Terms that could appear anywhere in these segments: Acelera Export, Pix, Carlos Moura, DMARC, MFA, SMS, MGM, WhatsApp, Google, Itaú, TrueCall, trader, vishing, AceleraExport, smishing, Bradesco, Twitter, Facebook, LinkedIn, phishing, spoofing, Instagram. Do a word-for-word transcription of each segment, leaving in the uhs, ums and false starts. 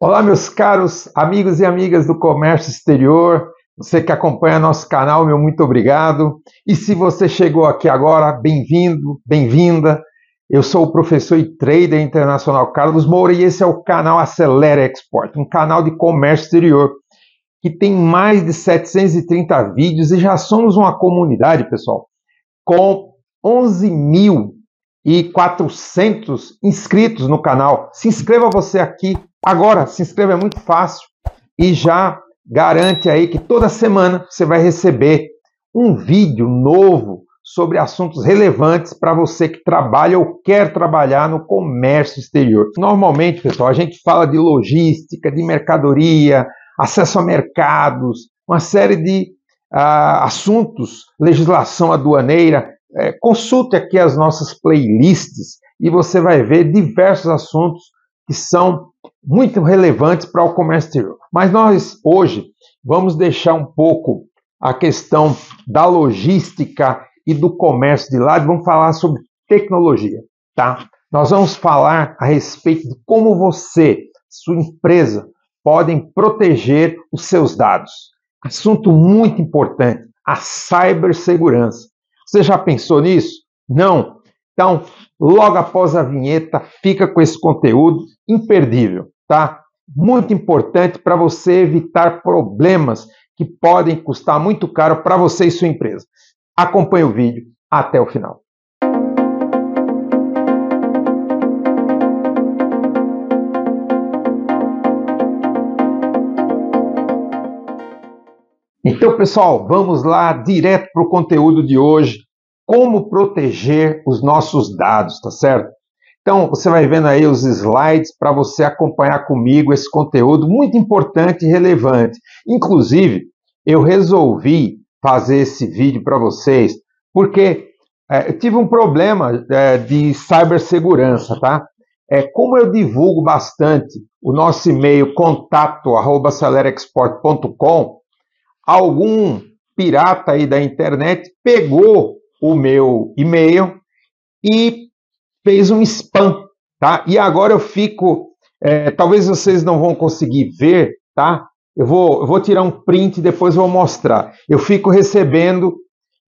Olá, meus caros amigos e amigas do comércio exterior, você que acompanha nosso canal, meu muito obrigado. E se você chegou aqui agora, bem-vindo, bem-vinda. Eu sou o professor e trader internacional Carlos Moura e esse é o canal Acelera Export, um canal de comércio exterior que tem mais de setecentos e trinta vídeos e já somos uma comunidade, pessoal, com onze mil e quatrocentos inscritos no canal. Se inscreva você aqui. Agora, se inscreva, é muito fácil e já garante aí que toda semana você vai receber um vídeo novo sobre assuntos relevantes para você que trabalha ou quer trabalhar no comércio exterior. Normalmente, pessoal, a gente fala de logística, de mercadoria, acesso a mercados, uma série de uh, assuntos, legislação aduaneira. É, consulte aqui as nossas playlists e você vai ver diversos assuntos que são muito relevantes para o comércio exterior. Mas nós, hoje, vamos deixar um pouco a questão da logística e do comércio de lado, vamos falar sobre tecnologia, tá? Nós vamos falar a respeito de como você, sua empresa, podem proteger os seus dados. Assunto muito importante, a cibersegurança. Você já pensou nisso? Não? Então, logo após a vinheta, fica com esse conteúdo imperdível, tá? Muito importante para você evitar problemas que podem custar muito caro para você e sua empresa. Acompanhe o vídeo até o final. Então, pessoal, vamos lá direto para o conteúdo de hoje. Como proteger os nossos dados, tá certo? Então, você vai vendo aí os slides para você acompanhar comigo esse conteúdo muito importante e relevante. Inclusive, eu resolvi fazer esse vídeo para vocês porque é, eu tive um problema é, de cibersegurança, tá? É, como eu divulgo bastante o nosso e-mail contato arroba acelera export ponto com, algum pirata aí da internet pegou o meu e-mail e fez um spam, tá? E agora eu fico, é, talvez vocês não vão conseguir ver, tá? Eu vou, eu vou tirar um print e depois vou mostrar. Eu fico recebendo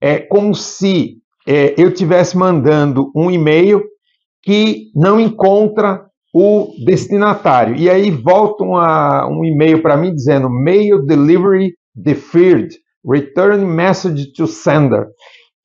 é, como se é, eu estivesse mandando um e-mail que não encontra o destinatário. E aí volta uma, um e-mail para mim dizendo mail delivery deferred, return message to sender.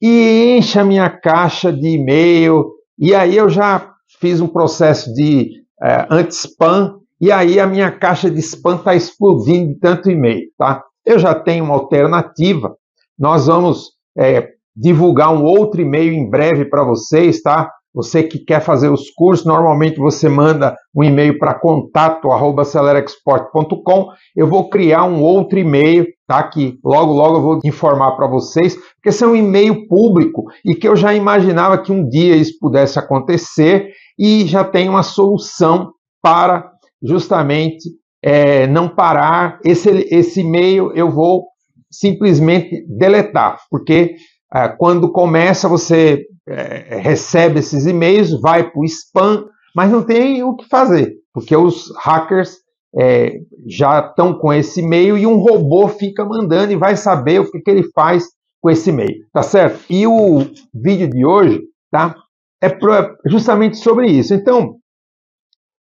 E enche a minha caixa de e-mail, e aí eu já fiz um processo de é, anti-spam, e aí a minha caixa de spam está explodindo de tanto e-mail, tá? Eu já tenho uma alternativa, nós vamos é, divulgar um outro e-mail em breve para vocês, tá? Você que quer fazer os cursos, normalmente você manda um e-mail para contato arroba acelera export ponto com. Eu vou criar um outro e-mail, tá? Que logo, logo eu vou informar para vocês, porque esse é um e-mail público e que eu já imaginava que um dia isso pudesse acontecer e já tem uma solução para justamente é, não parar. Esse, esse e-mail eu vou simplesmente deletar, porque é, quando começa você... É, recebe esses e-mails, vai para o spam, mas não tem o que fazer, porque os hackers é, já estão com esse e-mail e um robô fica mandando e vai saber o que, que ele faz com esse e-mail, tá certo? E o vídeo de hoje, tá? É pra, justamente sobre isso. Então,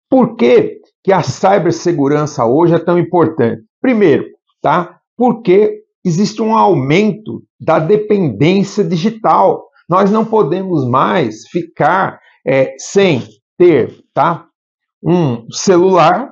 por que, que a cibersegurança hoje é tão importante? Primeiro, tá? Porque existe um aumento da dependência digital. Nós não podemos mais ficar é, sem ter, tá, um celular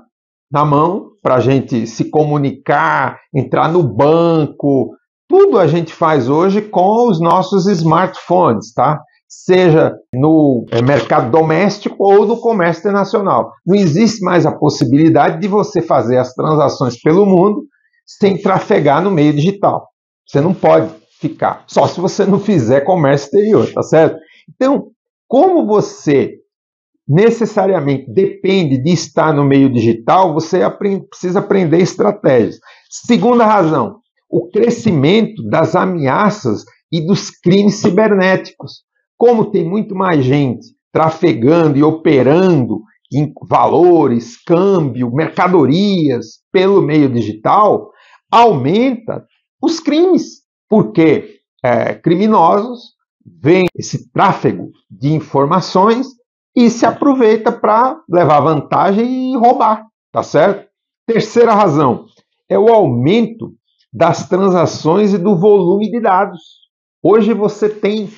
na mão para a gente se comunicar, entrar no banco. Tudo a gente faz hoje com os nossos smartphones, tá? Seja no é, mercado doméstico ou no comércio internacional. Não existe mais a possibilidade de você fazer as transações pelo mundo sem trafegar no meio digital. Você não pode ficar, só se você não fizer comércio exterior, tá certo? Então, como você necessariamente depende de estar no meio digital, você aprende, precisa aprender estratégias. Segunda razão, o crescimento das ameaças e dos crimes cibernéticos. Como tem muito mais gente trafegando e operando em valores, câmbio, mercadorias pelo meio digital, aumenta os crimes, porque é, criminosos veem esse tráfego de informações e se aproveita para levar vantagem e roubar, tá certo? Terceira razão é o aumento das transações e do volume de dados. Hoje você tem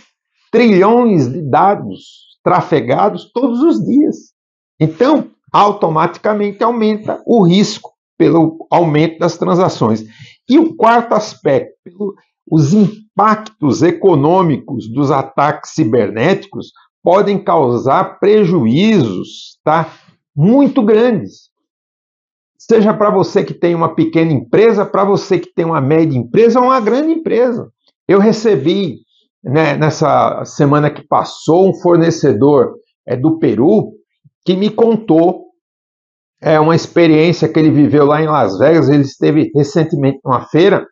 trilhões de dados trafegados todos os dias. Então, automaticamente aumenta o risco pelo aumento das transações. E o quarto aspecto, os impactos econômicos dos ataques cibernéticos podem causar prejuízos, tá? Muito grandes. Seja para você que tem uma pequena empresa, para você que tem uma média empresa ou uma grande empresa. Eu recebi, né, nessa semana que passou, um fornecedor é, do Peru que me contou é, uma experiência que ele viveu lá em Las Vegas. Ele esteve recentemente numa feira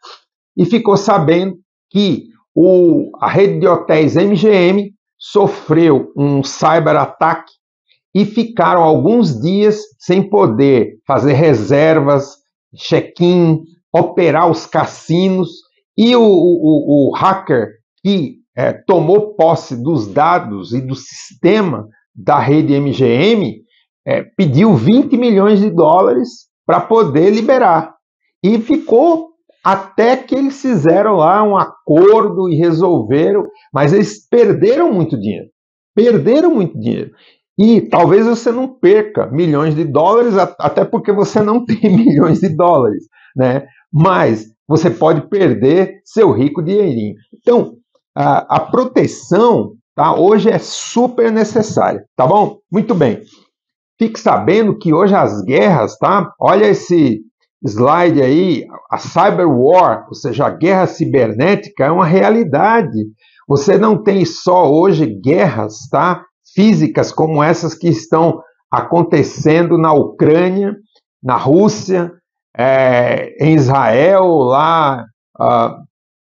e ficou sabendo que o, a rede de hotéis M G M sofreu um cyberataque e ficaram alguns dias sem poder fazer reservas, check-in, operar os cassinos, e o, o, o hacker que é, tomou posse dos dados e do sistema da rede M G M é, pediu vinte milhões de dólares para poder liberar. E ficou até que eles fizeram lá um acordo e resolveram, mas eles perderam muito dinheiro. Perderam muito dinheiro. E talvez você não perca milhões de dólares, até porque você não tem milhões de dólares, né? Mas você pode perder seu rico dinheirinho. Então, a, a proteção, tá, hoje é super necessária, tá bom? Muito bem. Fique sabendo que hoje as guerras, tá? Olha esse slide aí, a cyber war, ou seja, a guerra cibernética é uma realidade. Você não tem só hoje guerras, tá? Físicas como essas que estão acontecendo na Ucrânia, na Rússia, é, em Israel, lá ah,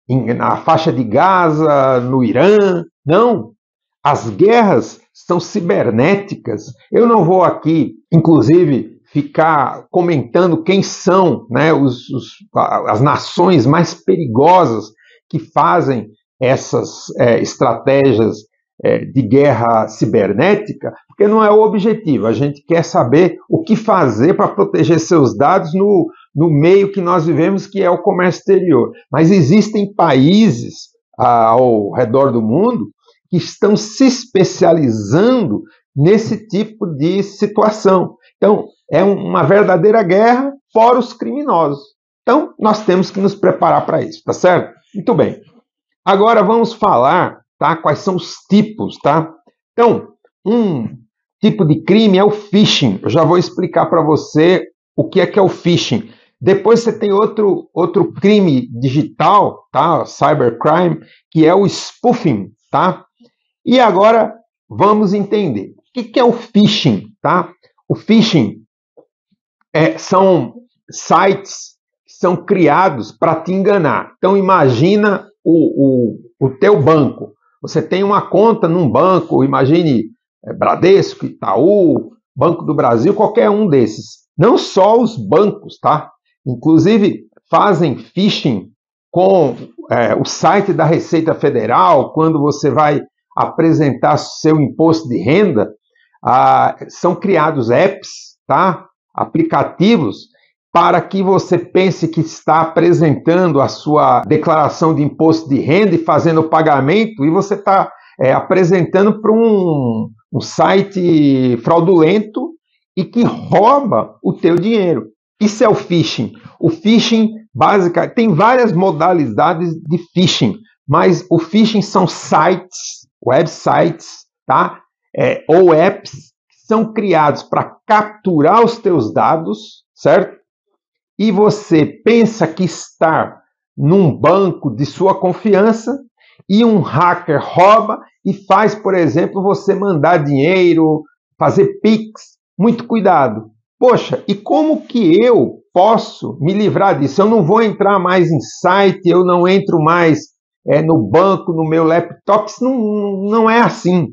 em, na faixa de Gaza, no Irã. Não, as guerras são cibernéticas. Eu não vou aqui, inclusive, ficar comentando quem são, né, os, os, as nações mais perigosas que fazem essas é, estratégias de guerra cibernética, porque não é o objetivo. A gente quer saber o que fazer para proteger seus dados no, no meio que nós vivemos, que é o comércio exterior. Mas existem países ah, ao redor do mundo que estão se especializando nesse tipo de situação. Então, é uma verdadeira guerra fora os criminosos. Então, nós temos que nos preparar para isso, tá certo? Muito bem. Agora vamos falar, tá? Quais são os tipos, tá? Então, um tipo de crime é o phishing. Eu já vou explicar para você o que é que é o phishing. Depois você tem outro, outro crime digital, tá? Cybercrime, que é o spoofing, tá? E agora vamos entender o que que é o phishing, tá? O phishing é, são sites que são criados para te enganar. Então, imagina o, o, o teu banco. Você tem uma conta num banco, imagine é, Bradesco, Itaú, Banco do Brasil, qualquer um desses. Não só os bancos, tá? Inclusive, fazem phishing com é, o site da Receita Federal, quando você vai apresentar seu imposto de renda. Ah, são criados apps, tá? Aplicativos, para que você pense que está apresentando a sua declaração de imposto de renda e fazendo o pagamento, e você está é, apresentando para um, um site fraudulento e que rouba o teu dinheiro. Isso é o phishing. O phishing, basicamente, tem várias modalidades de phishing, mas o phishing são sites, websites, tá? É, ou apps que são criados para capturar os teus dados, certo? E você pensa que está num banco de sua confiança e um hacker rouba e faz, por exemplo, você mandar dinheiro, fazer Pix. Muito cuidado. Poxa, e como que eu posso me livrar disso? Eu não vou entrar mais em site, eu não entro mais é, no banco, no meu laptop. Isso não, não é assim.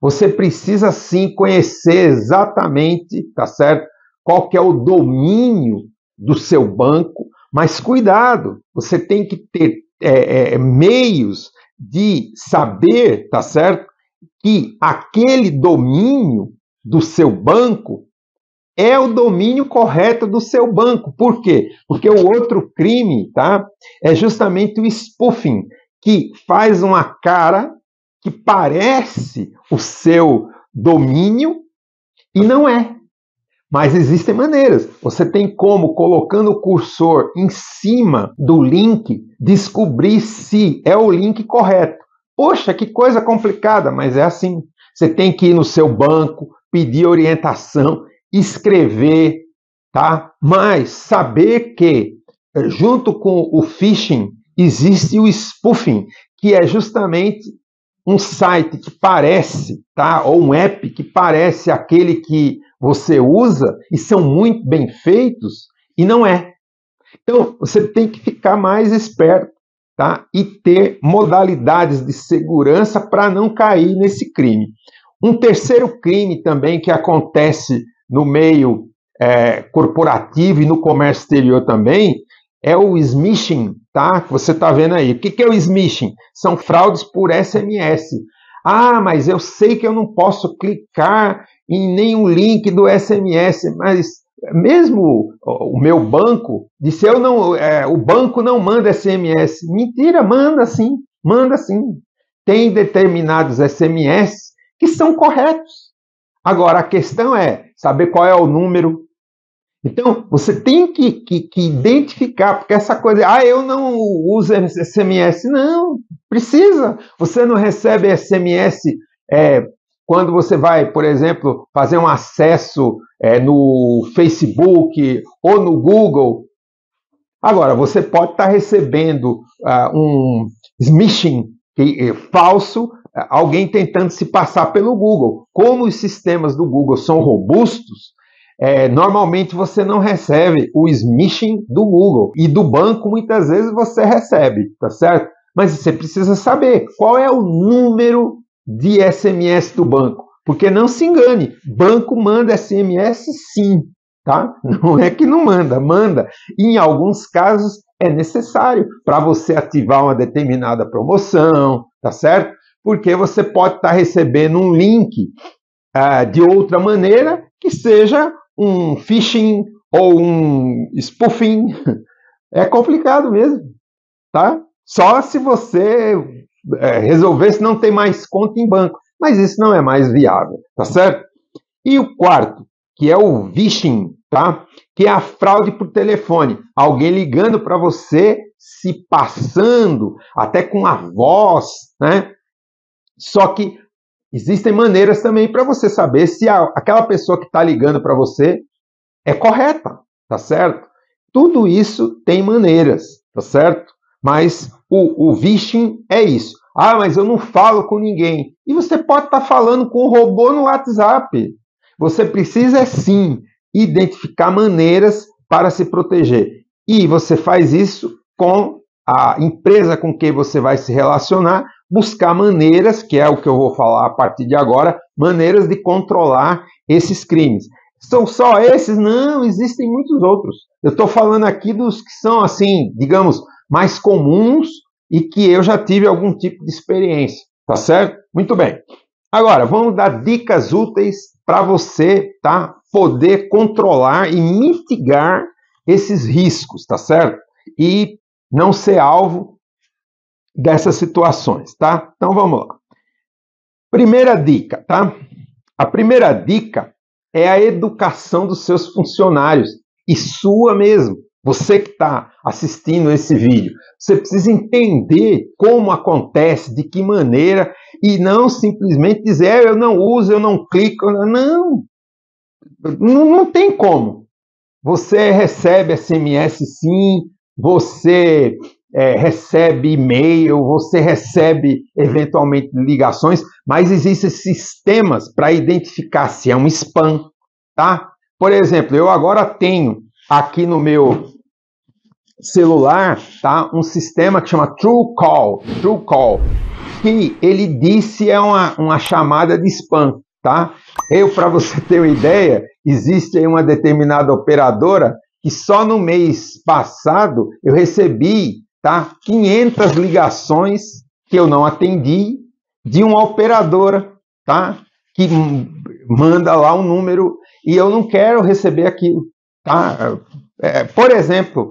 Você precisa sim conhecer exatamente, tá certo? Qual que é o domínio do seu banco, mas cuidado, você tem que ter é, é, meios de saber, tá certo? Que aquele domínio do seu banco é o domínio correto do seu banco. Por quê? Porque o outro crime, tá? É justamente o spoofing, que faz uma cara que parece o seu domínio e não é. Mas existem maneiras. Você tem como, colocando o cursor em cima do link, descobrir se é o link correto. Poxa, que coisa complicada, mas é assim. Você tem que ir no seu banco, pedir orientação, escrever, tá? Mas saber que, junto com o phishing, existe o spoofing, que é justamente um site que parece, tá? Ou um app que parece aquele que você usa, e são muito bem feitos, e não é. Então, você tem que ficar mais esperto, tá? E ter modalidades de segurança para não cair nesse crime. Um terceiro crime também que acontece no meio é, corporativo e no comércio exterior também, é o smishing, tá? Que você está vendo aí. O que, que é o smishing? São fraudes por S M S. Ah, mas eu sei que eu não posso clicar em nenhum link do S M S, mas mesmo o meu banco disse, eu não, é, o banco não manda S M S. Mentira, manda sim, manda sim. Tem determinados S M S que são corretos. Agora, a questão é saber qual é o número. Então, você tem que, que, que identificar, porque essa coisa, ah, eu não uso S M S. Não, precisa. Você não recebe S M S é, quando você vai, por exemplo, fazer um acesso é, no Facebook ou no Google. Agora, você pode estar recebendo uh, um smishing que é falso, alguém tentando se passar pelo Google. Como os sistemas do Google são robustos, É, normalmente você não recebe o smishing do Google, e do banco muitas vezes você recebe, tá certo? Mas você precisa saber qual é o número de S M S do banco, porque não se engane, banco manda S M S sim, tá? Não é que não manda, manda. E em alguns casos é necessário para você ativar uma determinada promoção, tá certo? Porque você pode estar tá recebendo um link uh, de outra maneira que seja um phishing ou um spoofing. É complicado mesmo, tá? Só se você é, resolver, se não tem mais conta em banco. Mas isso não é mais viável, tá certo? E o quarto, que é o vishing, tá? Que é a fraude por telefone. Alguém ligando para você, se passando, até com a voz, né? Só que existem maneiras também para você saber se a, aquela pessoa que está ligando para você é correta, tá certo? Tudo isso tem maneiras, tá certo? Mas o, o phishing é isso. Ah, mas eu não falo com ninguém. E você pode estar tá falando com o robô no WhatsApp. Você precisa, sim, identificar maneiras para se proteger. E você faz isso com a empresa com quem você vai se relacionar, buscar maneiras, que é o que eu vou falar a partir de agora, maneiras de controlar esses crimes. São só esses? Não, existem muitos outros. Eu estou falando aqui dos que são, assim, digamos, mais comuns e que eu já tive algum tipo de experiência, tá certo? Muito bem. Agora, vamos dar dicas úteis para você, tá? Poder controlar e mitigar esses riscos, tá certo? E não ser alvo dessas situações, tá? Então vamos lá. Primeira dica, tá? A primeira dica é a educação dos seus funcionários, e sua mesmo. Você que está assistindo esse vídeo, você precisa entender como acontece, de que maneira, e não simplesmente dizer, eu não uso, eu não clico. Não, não, não tem como. Você recebe S M S sim, você É, recebe e-mail, você recebe eventualmente ligações, mas existem sistemas para identificar se é um spam, tá? Por exemplo, eu agora tenho aqui no meu celular, tá? Um sistema que chama TrueCall, TrueCall. que ele disse é uma, uma chamada de spam, tá? Eu, para você ter uma ideia, existe aí uma determinada operadora que só no mês passado eu recebi, tá, quinhentas ligações que eu não atendi de uma operadora, tá, que manda lá um número e eu não quero receber aquilo, tá? É, por exemplo,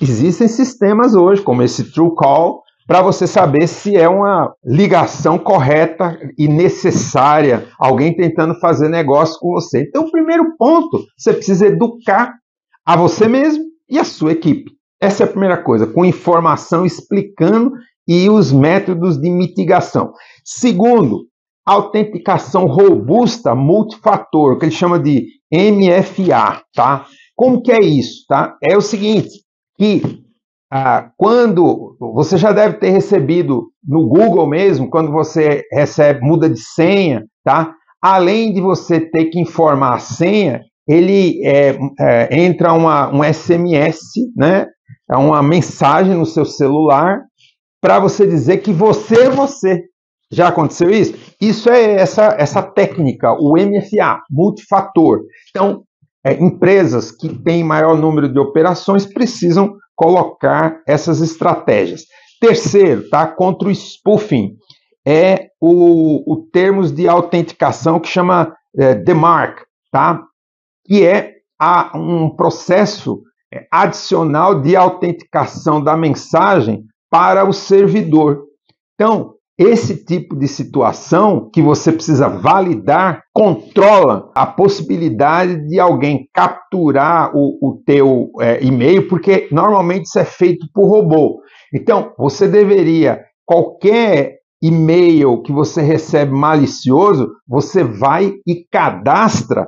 existem sistemas hoje, como esse TrueCall, para você saber se é uma ligação correta e necessária, alguém tentando fazer negócio com você. Então, o primeiro ponto, você precisa educar a você mesmo e a sua equipe. Essa é a primeira coisa, com informação explicando e os métodos de mitigação. Segundo, autenticação robusta multifator, que ele chama de M F A, tá? Como que é isso, tá? É o seguinte, que ah, quando você já deve ter recebido no Google mesmo, quando você recebe, muda de senha, tá? Além de você ter que informar a senha, ele é, é, entra uma, um S M S, né? É uma mensagem no seu celular para você dizer que você é você. Já aconteceu isso? Isso é essa, essa técnica, o M F A, multifator. Então, É, empresas que têm maior número de operações precisam colocar essas estratégias. Terceiro, tá? Contra o spoofing, é o, o termos de autenticação que chama é, D MARC, tá? Que é a, um processo adicional de autenticação da mensagem para o servidor. Então, esse tipo de situação que você precisa validar controla a possibilidade de alguém capturar o, o teu é, e-mail, porque normalmente isso é feito por robô. Então, você deveria, qualquer e-mail que você recebe malicioso, você vai e cadastra,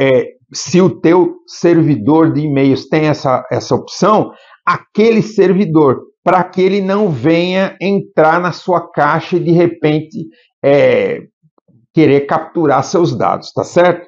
é, se o teu servidor de e-mails tem essa, essa opção, aquele servidor, para que ele não venha entrar na sua caixa e, de repente, é, querer capturar seus dados, tá certo?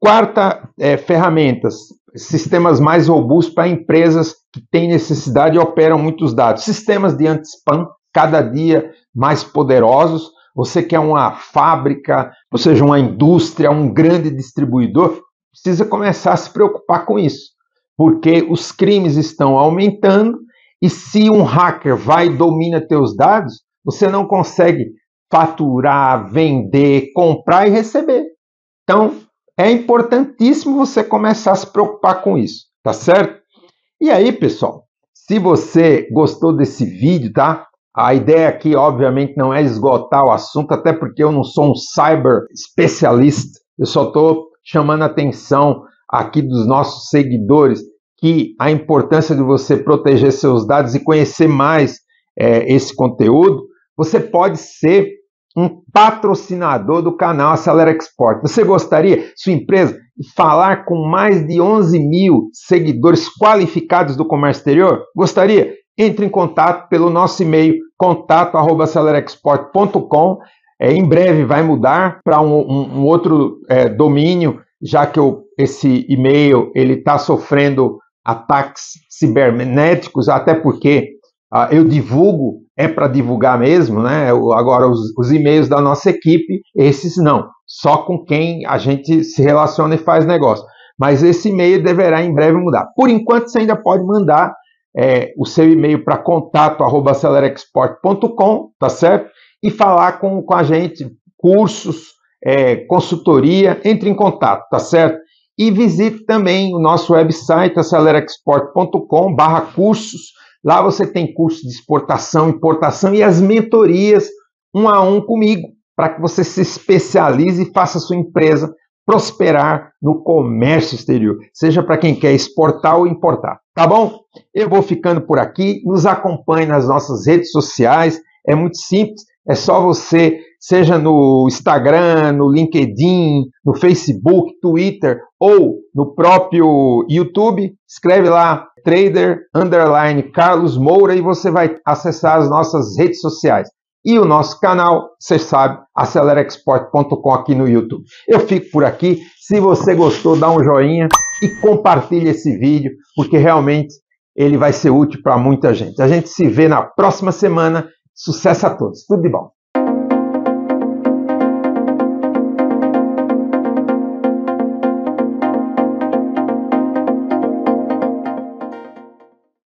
Quarta, é, ferramentas, sistemas mais robustos para empresas que têm necessidade e operam muitos dados. Sistemas de anti-spam, cada dia mais poderosos. Você quer uma fábrica, ou seja, uma indústria, um grande distribuidor, precisa começar a se preocupar com isso, porque os crimes estão aumentando. E se um hacker vai e domina teus dados, você não consegue faturar, vender, comprar e receber. Então, é importantíssimo você começar a se preocupar com isso, tá certo? E aí, pessoal, se você gostou desse vídeo, tá? A ideia aqui, obviamente, não é esgotar o assunto, até porque eu não sou um cyber especialista. Eu só estou chamando a atenção aqui dos nossos seguidores, que a importância de você proteger seus dados e conhecer mais é, esse conteúdo. Você pode ser um patrocinador do canal Acelera Export. Você gostaria, sua empresa, de falar com mais de onze mil seguidores qualificados do comércio exterior? Gostaria? Entre em contato pelo nosso e-mail, contato arroba acelera export ponto com. É, em breve vai mudar para um, um, um outro é, domínio, já que eu, esse e-mail está sofrendo ataques cibernéticos, até porque ah, eu divulgo, é para divulgar mesmo, né? Eu, agora, os, os e-mails da nossa equipe, esses não, só com quem a gente se relaciona e faz negócio. Mas esse e-mail deverá em breve mudar. Por enquanto, você ainda pode mandar é, o seu e-mail para contato arroba acelera export ponto com, tá certo? E falar com, com a gente, cursos, é, consultoria, entre em contato, tá certo? E visite também o nosso website, acelera export ponto com barra cursos. Lá você tem curso de exportação, importação e as mentorias um a um comigo, para que você se especialize e faça a sua empresa prosperar no comércio exterior, seja para quem quer exportar ou importar, tá bom? Eu vou ficando por aqui, nos acompanhe nas nossas redes sociais, é muito simples, é só você, seja no Instagram, no LinkedIn, no Facebook, Twitter ou no próprio YouTube, escreve lá Trader Underline Carlos Moura e você vai acessar as nossas redes sociais. E o nosso canal, você sabe, acelera export ponto com aqui no YouTube. Eu fico por aqui. Se você gostou, dá um joinha e compartilha esse vídeo, porque realmente ele vai ser útil para muita gente. A gente se vê na próxima semana. Sucesso a todos. Tudo de bom.